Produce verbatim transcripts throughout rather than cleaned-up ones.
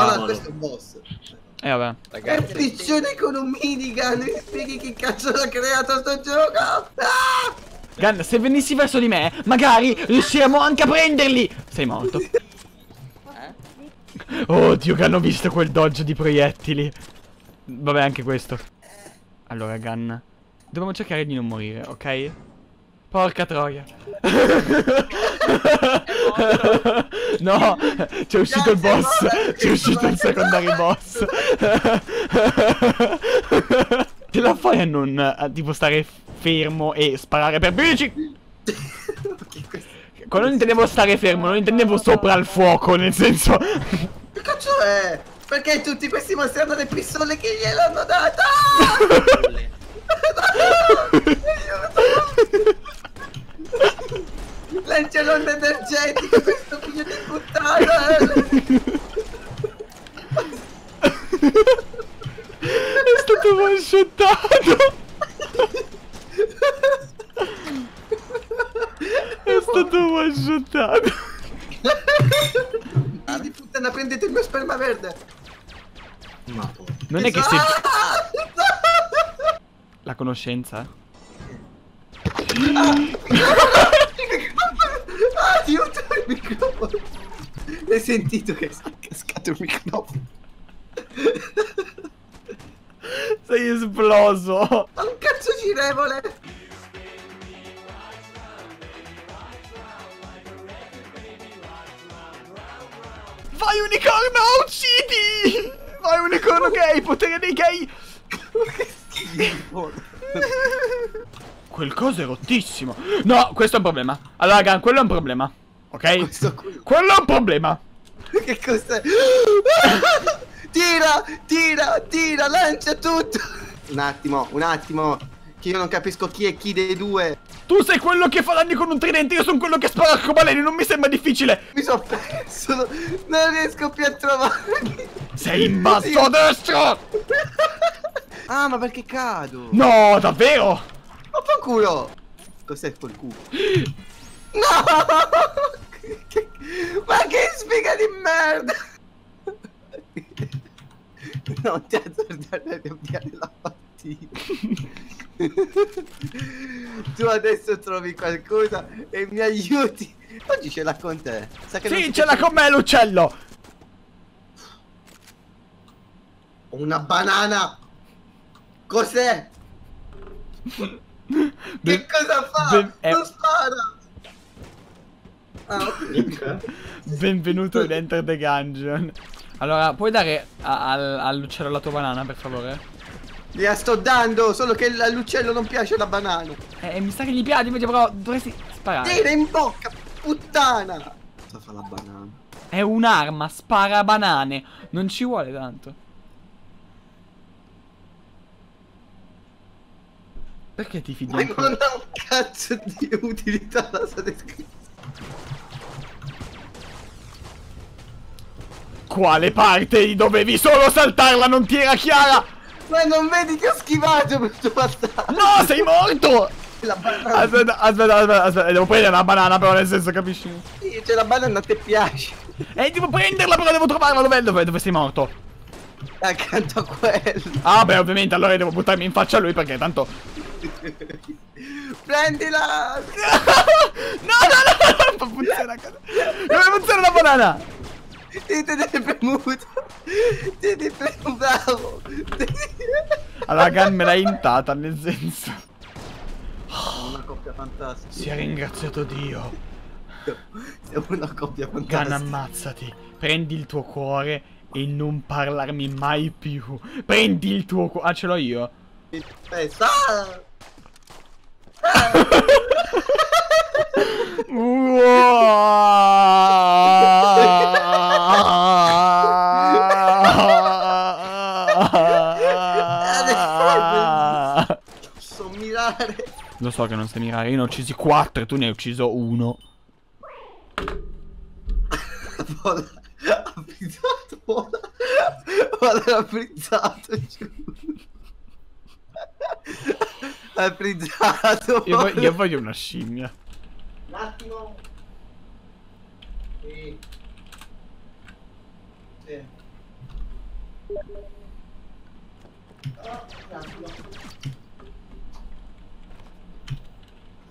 Cavolo. No, no, questo è un boss. Eh vabbè. Ragazzi, piccione con un minigun, mi spieghi che cazzo l'ha creato sto gioco? Ah! Gun, se venissi verso di me, magari riusciremo anche a prenderli! Sei morto. Eh? Oddio che hanno visto quel doggio di proiettili. Vabbè, anche questo. Allora, Gun, dobbiamo cercare di non morire, ok? Porca troia. No, c'è uscito il boss. C'è uscito il secondario boss. Ce la fai a non a, tipo stare fermo e sparare per bici? Non intendevo stare fermo, non intendevo sopra il fuoco, nel senso. Che cazzo è? Perché tutti questi mostri hanno le pistole che gliel'hanno data? Lancia l'onda energetica, questo figlio di puttana! È stato one-shotato! È stato one-shotato! Figlio di puttana, prendete il mio sperma verde! Ma poi... Non è che si... La conoscenza? Ah! Aiuto il microfono! Hai sentito che è cascato il microfono? Sei esploso! Ma un cazzo girevole! Vai unicorno, uccidi! Vai unicorno gay, potere dei gay! Che schifo! Quel coso è rottissimo. No, questo è un problema. Allora, Gun, quello è un problema. Ok? Qui. Quello è un problema. Che cos'è? Tira, tira, tira, lancia tutto. Un attimo, un attimo. Che io non capisco chi è chi dei due. Tu sei quello che fa danni con un tridente, io sono quello che spara arcobaleni, non mi sembra difficile. Mi sono perso, non riesco più a trovarmi. Sei in basso sì. A destra. Ah, ma perché cado? No, davvero? Ma fa culo! Cos'è quel culo? No! Ma che sfiga di merda! Non ti azzardare a riavviare la partita. Tu adesso trovi qualcosa e mi aiuti. Oggi ce l'ha con te. Sa che sì, ce l'ha con me l'uccello! Una banana! Cos'è? Che cosa fa? Eh. Non spara! Ah, benvenuto in Enter the Gungeon. Allora, puoi dare all'uccello la tua banana, per favore? La sto dando, solo che all'uccello non piace la banana. Eh, mi sa che gli piace, invece però dovresti sparare. Tira in bocca, puttana! Cosa fa la banana? È un'arma, spara banane. Non ci vuole tanto. Perché ti fidi? Ma non ha un cazzo di utilità la sua descrizione. Quale parte? Dovevi solo saltarla, non ti era chiara! Ma non vedi che ho schivato questo passaggio? No, sei morto! La banana. Aspetta, aspetta, aspetta, aspetta, devo prendere la banana però, nel senso, capisci? Sì, c'è la banana, a te piace. Eh, devo prenderla però, devo trovarla, dov'è? Dove, dove sei morto? Accanto a quello. Ah beh, ovviamente, allora devo buttarmi in faccia a lui perché tanto... Prendila! No, no, no, non funziona. Come funziona la banana? Ti devi premuto. Ti devi premuto. Allora Gun me l'ha intata, nel senso. Una coppia fantastica. Si è ringraziato Dio. Siamo una coppia fantastica. Gun, ammazzati. Prendi il tuo cuore e non parlarmi mai più. Prendi il tuo cuore. Ah, ce l'ho io. Pensa! So mirare. Lo so che non sai mirare, io ne ho uccisi quattro e tu ne hai ucciso uno. Vola, ha frizzato, vola, vola, ha frizzato, giuro. Ha frizzato. Io voglio, io voglio una scimmia. Un attimo. Sì. Sì.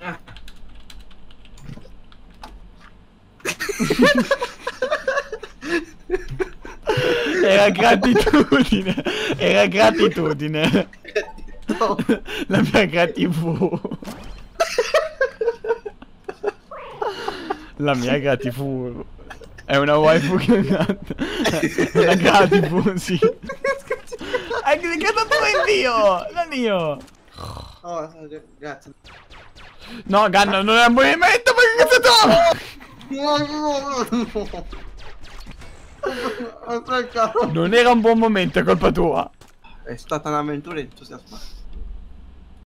Ah. Era gratitudine. Era gratitudine. No. La mia gratitù. La mia gratitù. È una waifu che è nata. Una gratitù, sì. Hai cliccato tu in Dio! Non io! Oh, grazie. No, Ganno, non è un movimento, ma che cazzo tu! Non era un buon momento, è colpa tua. È stata un'avventura entusiasmante.